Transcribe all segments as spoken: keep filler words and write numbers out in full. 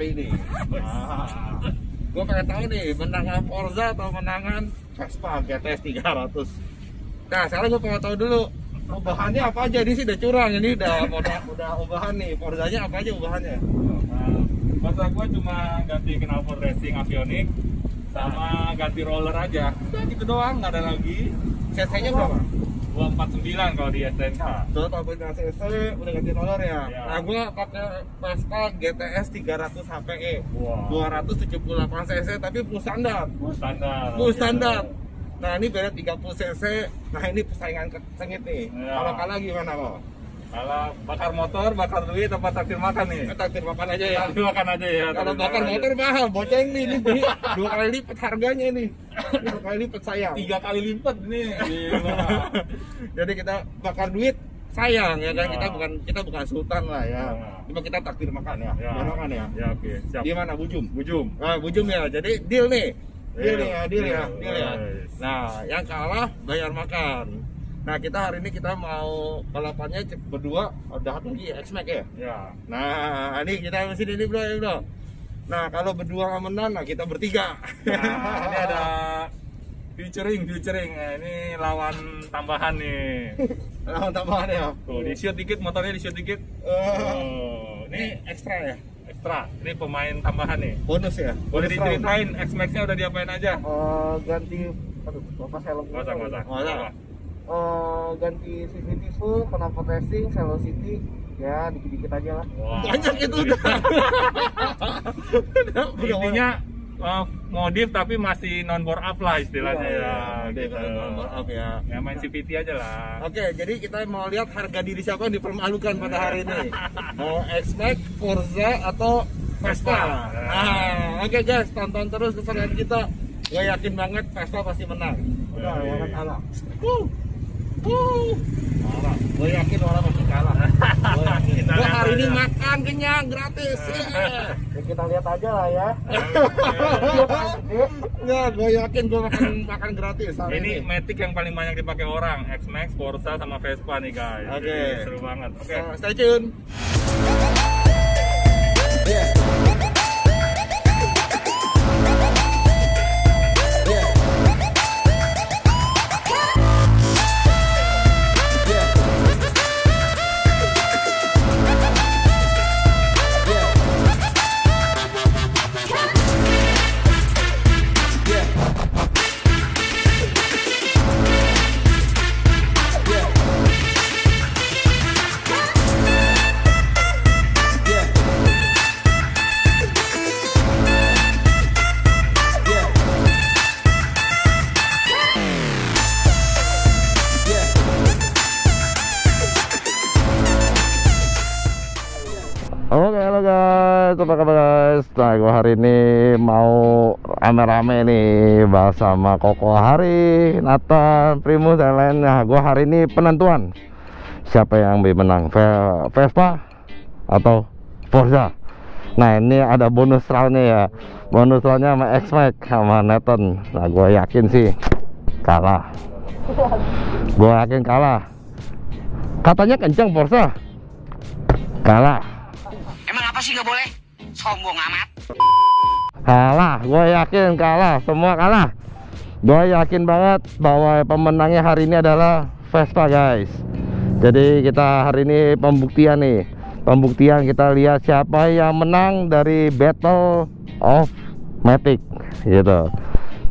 Hari nih. Nah, gue pengen tahu nih menangan Forza atau menangan Vespa G T S tiga ratus. Nah, sekarang gue pengen tahu dulu ubahannya apa aja. Ini sih udah curang, ini udah udah, udah ubahan nih. Forzanya apa aja ubahannya? Forza gue cuma ganti Conover Racing avionik sama ganti roller aja. Udah gitu doang, nggak ada lagi. C C-nya berapa? dua ratus empat puluh sembilan kalau di S T N K. Tuh, tapi dengan C C udah ganti roller ya. Ya. Nah, gue pakai Pastak G T S tiga ratus H P E. Wow. dua ratus tujuh puluh delapan C C tapi full standar. Full standar. Full standar. Ya. Nah, ini beda tiga puluh C C. Nah, ini persaingan sengit nih. Ya. Kalau kalah gimana kok? Kalau bakar motor, bakar duit, tempat takdir makan nih. Eh, takdir makan aja ya. Takdir makan aja ya. Kalau bakar motor aja. Mahal, boceng nih. Ini beli dua kali lipat harganya nih. Dua kali lipat sayang. Tiga kali lipat nih. Jadi kita bakar duit sayang ya kan, ya. Kita bukan kita bukan sultan lah ya. Ya. Cuma kita takdir makan ya. Ya. Makan ya. Ya oke. Okay. Siap. Gimana Bujum? Bujum. Nah, Bujum ya. Jadi deal nih. Deal nih ya, deal ya, deal ya. Nah, yang kalah bayar makan. Nah, kita hari ini kita mau balapannya berdua udah lagi X MAX ya? Ya. Nah, ini kita masih ini bro, ya bro. Nah, kalau berdua menang, nah kita bertiga. Nah, ini ada featuring, featuring. Nah, ini lawan tambahan nih. Lawan tambahan ya. Tuh, di shoot dikit, motornya di shoot dikit. Oh, ini ekstra ya? Ekstra. Ini pemain tambahan nih. Bonus ya? Boleh diceritain X MAX-nya udah diapain aja? Uh, ganti aduh, bapak saya lupa. Enggak usah, enggak usah. Uh, ganti C V T full, Conover Racing, Cellocity, ya dikit-dikit aja lah. Wow. Banyak itu udah. Intinya uh, modif tapi masih non bore up lah istilahnya. Wow, ya. Ya, gitu. Non bore up ya. Ya main C V T aja lah. Oke, okay, jadi kita mau lihat harga diri siapa yang dipermalukan pada hari ini. Mau X MAX, Forza atau Vespa. Nah, oke okay guys, tonton terus kesenangan kita. Gue yakin banget Vespa pasti menang. Udah, banget kalah. Woo. Wuh, parah. Gue yakin orang masih kalah. Gue yakin. Gue hari ini makan kenyang gratis. Yeah. Ya, kita lihat aja lah ya. Nggak, gue yakin gue makan makan gratis. Hari ini, ini Matic yang paling banyak dipakai orang. X MAX, Forza sama Vespa nih guys. Oke. Okay. Seru banget. Oke. Okay. So, stay tune. Yeah. Apa kabar guys? Nah, gue hari ini mau rame-rame nih bahas sama Koko Hari, Nathan, Primus, dan lain. Nah, gue hari ini penentuan siapa yang lebih menang, Vespa atau Forza. Nah, ini ada bonus roundnya ya, bonus roundnya sama X MAX sama Nathan. Nah, gue yakin sih kalah. Gue yakin kalah. Katanya kencang Forza, kalah. Emang apa sih nggak boleh? Sombong amat. Kalah, gue yakin kalah, semua kalah. Gue yakin banget bahwa pemenangnya hari ini adalah Vespa guys. Jadi kita hari ini pembuktian nih, pembuktian kita lihat siapa yang menang dari Battle of Matic gitu.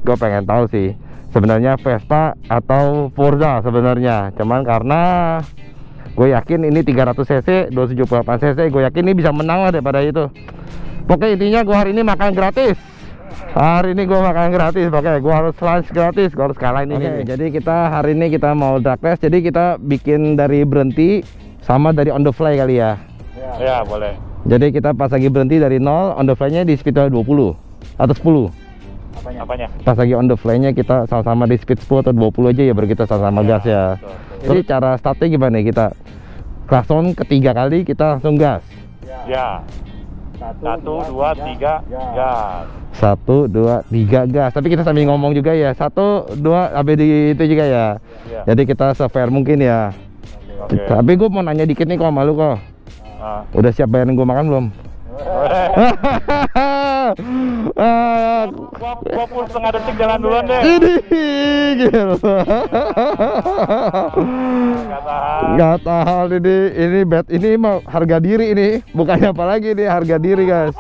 Gue pengen tahu sih sebenarnya Vespa atau Forza sebenarnya. Cuman karena gue yakin ini tiga ratus C C, dua ratus tujuh puluh delapan C C, gue yakin ini bisa menang lah daripada itu. Pokoknya intinya gue hari ini makan gratis. Hari ini gue makan gratis, pokoknya gue harus lunch gratis, gue harus kalahin ini. Okay, jadi kita hari ini kita mau drag race, jadi kita bikin dari berhenti sama dari on the fly kali ya. Ya, ya boleh. Jadi kita pas lagi berhenti dari nol, on the fly-nya di speed dua puluh atau sepuluh. Apanya? Apanya? Pas lagi on the fly-nya kita sama-sama di speed sepuluh atau dua puluh aja ya, baru kita sama-sama ya, gas ya. Betul, betul. Jadi betul. Cara startnya gimana nih? Kita klakson ketiga kali kita langsung gas. Ya. Ya. Satu, Satu dua, dua, tiga, tiga gas. gas. Satu, dua, tiga gas. Tapi kita sambil ngomong juga ya. Satu, dua, sampai di itu juga ya. Ya. Jadi kita se-fair mungkin ya. Okay, okay. Tapi gue mau nanya dikit nih kok, malu kok. Ah. Udah siap bayarin gue makan belum? Gua pun setengah detik jalan duluan deh. Ini gila. Gak tahan. Gak tahan ini. Ini bet ini mah harga diri ini. Bukannya apa lagi ini harga diri guys.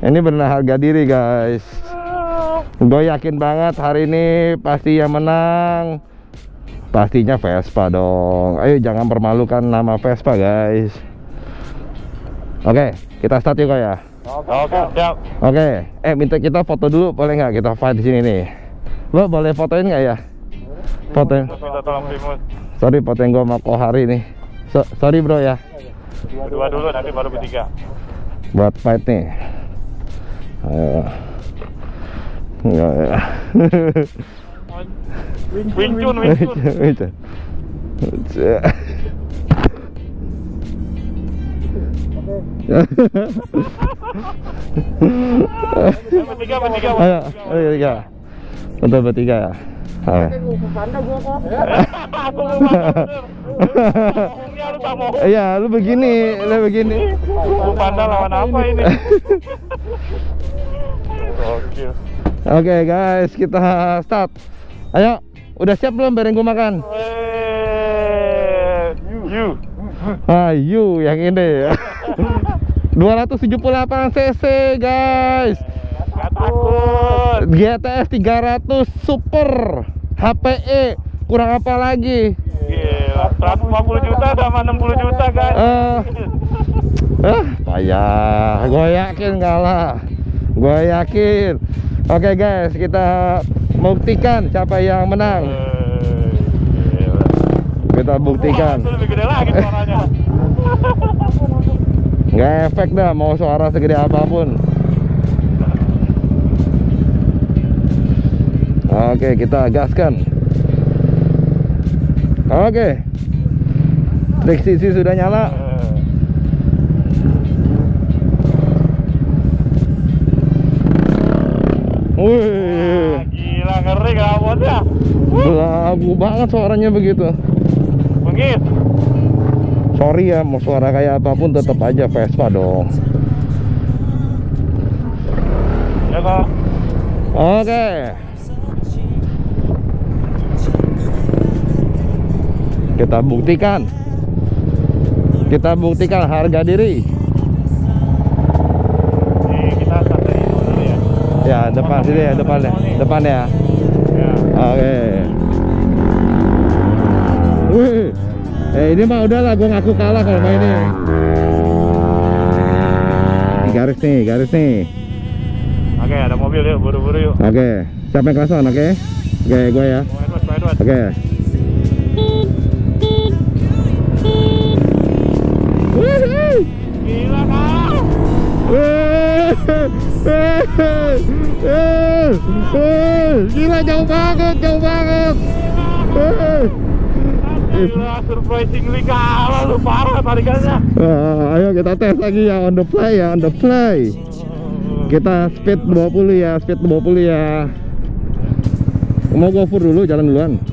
Ini benar harga diri guys. Gue yakin banget hari ini pasti yang menang. Pastinya Vespa dong. Ayo jangan permalukan nama Vespa guys. Oke, kita start yuk ya. Oke, oke, siap. Oke, eh minta kita foto dulu boleh nggak? Kita fight di sini nih. Lo boleh fotoin nggak ya? Fotoin. Sorry, fotoin gue sama Koko Hari nih. So, sorry bro ya. Berdua dulu nanti baru bertiga. Buat fight nih. Ayo. Enggak ya. Wing Chun, Wing Chun. Bertiga, bertiga. Ayo, bertiga. Untuk bertiga ya. Iya, lu begini, lu begini. Lu panda lawan apa ini? Oke guys, kita start. Ayo, udah siap belum bareng gua makan? You. Ah, you yang ini. dua ratus tujuh puluh delapan cc, guys. Gak takut. G T S tiga ratus Super H P E, kurang apa lagi? Gila, seratus lima puluh juta sama enam puluh juta, guys. Eh, eh, payah. Gua yakin kalah. Gua yakin. Oke, guys, kita buktikan siapa yang menang. Kita buktikan. Wah, lebih gede lagi suaranya. Nggak efek dah mau suara segede apapun. Oke, kita gaskan. Oke, trik sisi sudah nyala. Wih, gila ngeri kabutnya. Lagu banget suaranya begitu. Mungkin. Sorry ya, mau suara kayak apapun tetap aja Vespa dong. Ya kok. Oke. Kita buktikan. Kita buktikan harga diri. Ya, depan sini ya, depan ya, depan ya. Oke. Wih, eh ini mah udahlah, gue ngaku kalah kalau mainnya. Ini garis nih, garis nih. Oke, ada mobil yuk, buru-buru yuk. Oke, siapa yang klason? Oke, oke gue ya. Oke. Gila kau. Gila jauh banget, jauh banget. Gila, surprisingly kalah lu, parah tarikannya. Ayo kita tes lagi ya, on the play ya, on the play. Kita speed dua puluh ya, speed dua puluh ya. Mau go full dulu, jalan duluan. Asik.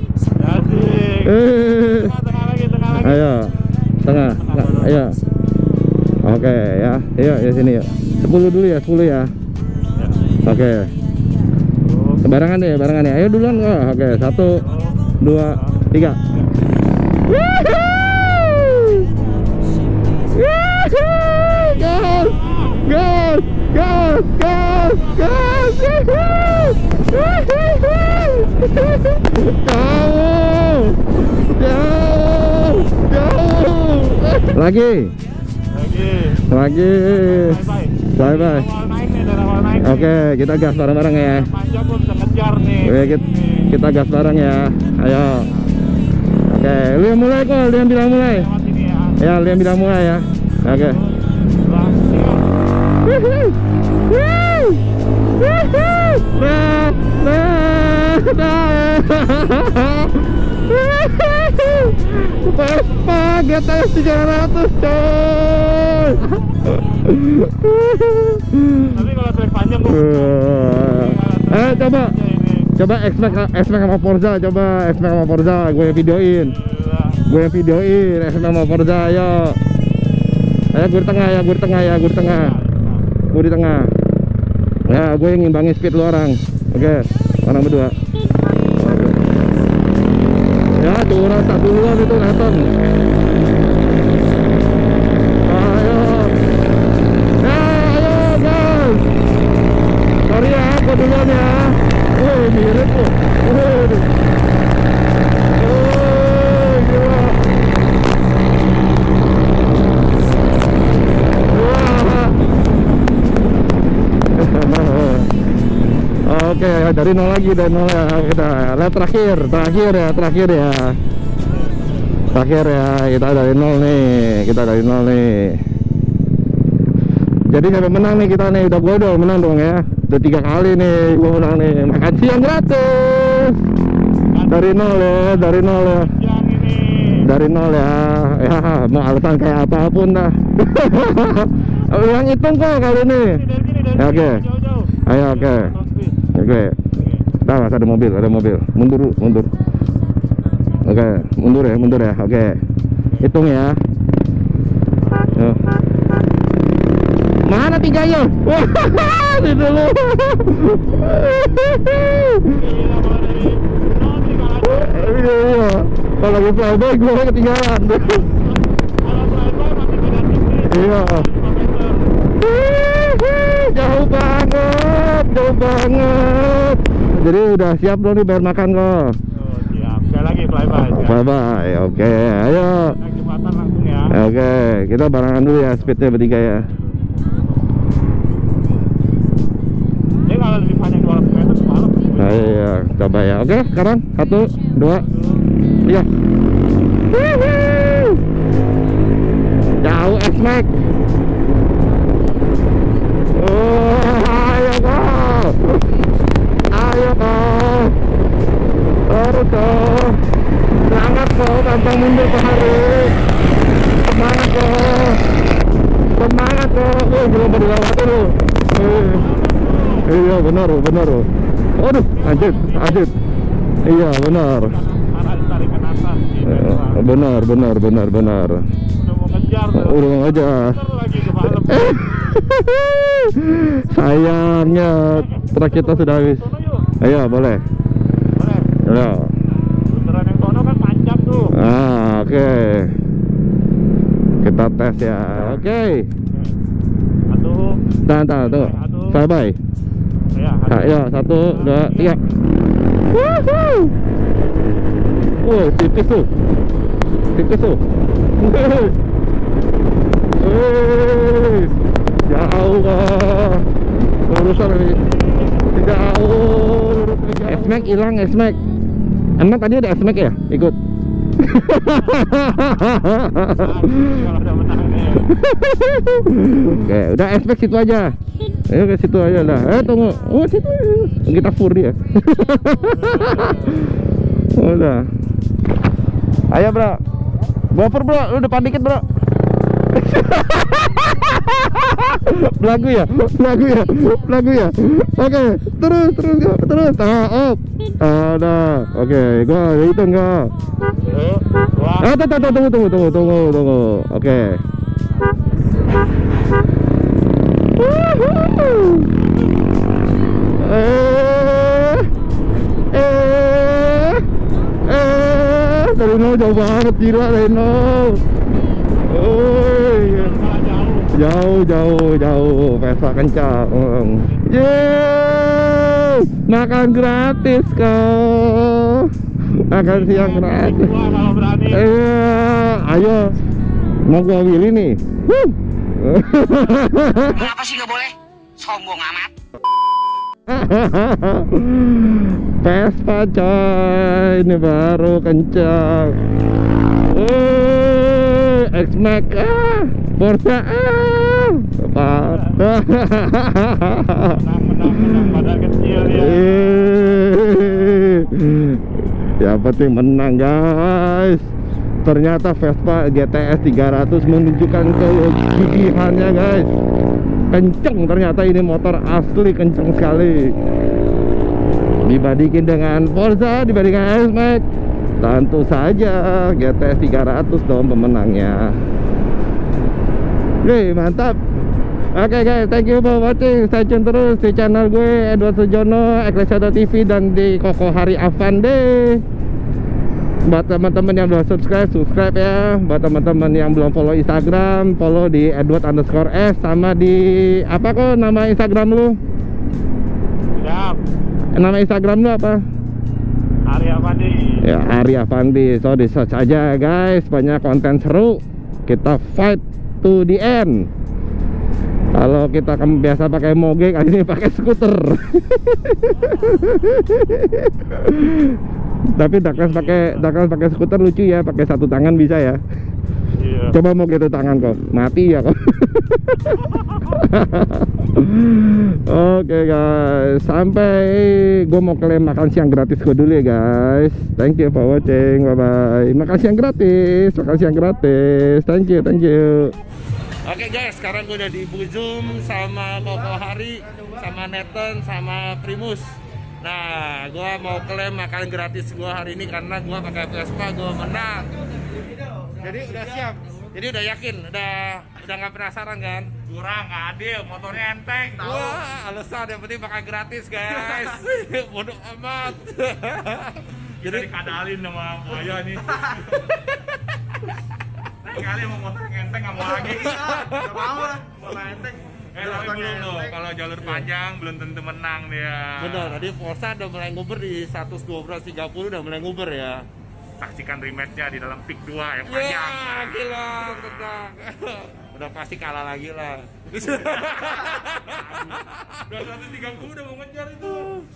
Tengah lagi, tengah lagi. Ayo, tengah, ayo. Oke ya, ayo ya sini ya. sepuluh dulu ya, sepuluh ya. Oke, okay. Barengan deh, barengan ya. Ayo duluan. Oke, okay. Satu, dua, tiga. Gas, gas, gas, gas, gas. Jauh, jauh, jauh. Lagi, lagi, lagi. Bye bye. Oke, kita gas bareng-bareng ya. Oke, kita, kita gas bareng ya. Ayo. Oke, lu yang mulai kok, lu yang bilang mulai. Ya, lu yang bilang mulai ya. Oke. Vespa G T S tiga ratus coy. Tapi kalau trek panjang gua. Eh coba. Coba X MAX sama Forza, coba X MAX sama Forza gue yang videoin. Gue yang videoin X MAX sama Forza, ayo. Ayo gue di tengah ya, gue di tengah ya, gue di tengah. gue di tengah. Ya, gue yang ngimbangi speed lu orang. Oke, orang berdua. Ya, curang tak duluan itu nonton. Ayo. Ya, ayo, guys. Sorry ya, gue duluan ya. Wih, mirip loh. Wih. Oke, okay, dari nol lagi, dari nol ya kita. Lihat terakhir, terakhir ya, terakhir ya, terakhir ya. Kita dari nol nih, kita dari nol nih. Jadi siapa menang nih kita nih? Udah gue dong menang dong ya. Udah tiga kali nih gue menang nih. Makan siang gratis. Dari nol ya, dari nol ya. Dari nol ya. Ya, mau alasan kayak apapun dah. Yang hitung kok kali ini. Ya, oke. Okay. Ayo oke. Okay. Oke, dah mas, ada mobil, ada mobil, mundur, mundur. Oke, mundur ya, mundur ya. Oke, hitung ya. Yo. Mana tiga yo? Wah, di dulu. Iya, kalau lagi flyby gue ketinggalan. Iya. Jauh banget, jauh banget. Jadi udah siap belum nih bayar makan kok? Oh, siap. Sekali lagi flyby. Flyby, oke. Ayo. Kita jembatan langsung ya. Oke, kita barengan dulu ya speednya bertiga ya. Ini kalau lebih panjang dua ratus meter semalam. Nah, iya, coba ya. Oke, sekarang satu, dua, tiga. Hihi. Jauh X MAX. Oh, ayo kau, ayo kau, terus kau, semangat kau, gampang mundur ke hari, semangat kau, semangat kau, oh belum berdua waktu lu, iya benar, benar, aduh, lanjut, lanjut, iya benar, benar, benar, benar, benar, udah mau ngejar, sayangnya truk kita sudah habis. Ayo boleh. Boleh. Ayo. Bundaran yang kono kan panjang tuh. Ah, oke. Okay. Kita tes ya. Oke. Okay. Satu. Tahan, tahan, tuh. Bye bye. Ayo, satu, dua, tiga. Woohoo. Oh, tipis tuh. Tipis tuh. Wih, jauh lah, lurusan ini, jauh, X MAX hilang, X MAX, emang tadi ada X MAX ya, ikut. Oke, udah X MAX situ aja, ayo ke situ aja lah, eh tunggu, oh situ, kita fur dia. Udah, ayo bro, buffer bro, lu depan dikit bro. Lagu ya, lagu ya, lagu ya. Oke, terus, terus, terus. Ah, op. Ada. Oke, gua hitung enggak. Ah, tunggu, tunggu, tunggu, tunggu, tunggu, tunggu. Oke. Eh, eh, eh. Dari nol jauh banget, gila dari nol. Jauh, jauh, jauh, Vespa kencang. Yeay, makan gratis kau. Makan siang gratis. Iya, ayo. Mau gua willy nih. Kenapa sih nggak boleh? Sombong amat. Vespa coy, ini baru kencang. Eh, X MAX ah. Forza ah, tepat. Menang-menang pada kecil ya. Yang penting menang guys. Ternyata Vespa G T S tiga ratus menunjukkan kegigihannya guys. Kenceng ternyata ini motor asli, kenceng sekali. Dibandingin dengan Forza, dibandingkan X MAX, tentu saja G T S tiga ratus dong pemenangnya. Oke, mantap. Oke guys, thank you for watching. Stay tune terus di channel gue Edward Sojono, Ecclesia T V, dan di Koko Hari Avande. Buat teman-teman yang belum subscribe, subscribe ya. Buat teman-teman yang belum follow Instagram, follow di Edward underscore S, sama di apa kok nama Instagram lu? Siap. Nama Instagram lu apa? Arya Pandi. Ya, Arya Pandi. So di search aja guys, banyak konten seru. Kita fight to the end. Kalau kita kan biasa pakai moge, kali ini pakai skuter. Tapi Douglas pakai Douglas pakai skuter lucu ya, pakai satu tangan bisa ya. Iya. Coba moge itu tangan kok, mati ya kok. Oke guys, sampai gue mau kalian makan siang gratis gue dulu ya guys. Thank you for watching, bye bye. Makan siang gratis, makan siang gratis. Thank you, thank you. Oke guys, sekarang gue udah di Bujum sama Koko Hari, sama Nathan, sama Primus. Nah, gue mau klaim makan gratis gue hari ini karena gue pakai Vespa, gue menang. Jadi udah siap, jadi udah yakin, udah udah nggak penasaran kan? Kurang, nggak adil, motornya enteng. Tahu. Wah, alasan yang penting makan gratis guys, bodoh amat. Jadi dikadalin sama buaya nih. Kali mau motor enteng nggak mau lagi. Nggak mau lah, motor enteng. Eh tapi belum loh, kalau jalur panjang belum tentu menang dia. Bener, tadi Forza udah mulai nguber di seratus dua belas tiga puluh udah mulai nguber ya. Saksikan rematch-nya di dalam pick dua yang panjang. Wah, gila, tenang. Udah pasti kalah lagi lah. dua ratus tiga puluh udah mau ngejar itu.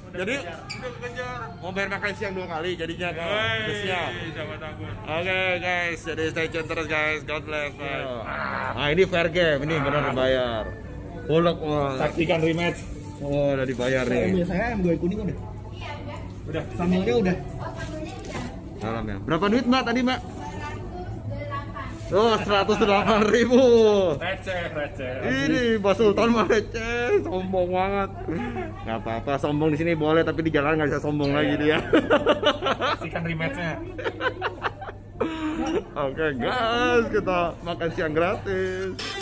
Udah jadi udah ngejar. Mau bayar makan siang dua kali jadinya kan. Udah siap. Oke guys, jadi stay tune terus guys. God bless. Bye. Nah, ini fair game, ini benar dibayar. Bolak wah. Saksikan rematch. Oh, udah dibayar nih. Biasanya ayam gue kuning udah. Iya, udah. Udah, sambalnya udah. Salam ya. Berapa duit, Mbak, tadi, Mbak? Oh, seratus delapan ribu. Receh, receh. Ini Bos Sultan mah receh, sombong banget. Gak apa-apa, sombong di sini boleh, tapi di jalan nggak bisa sombong lagi dia. Saksikan rematch-nya. Oke, guys, kita makan siang gratis.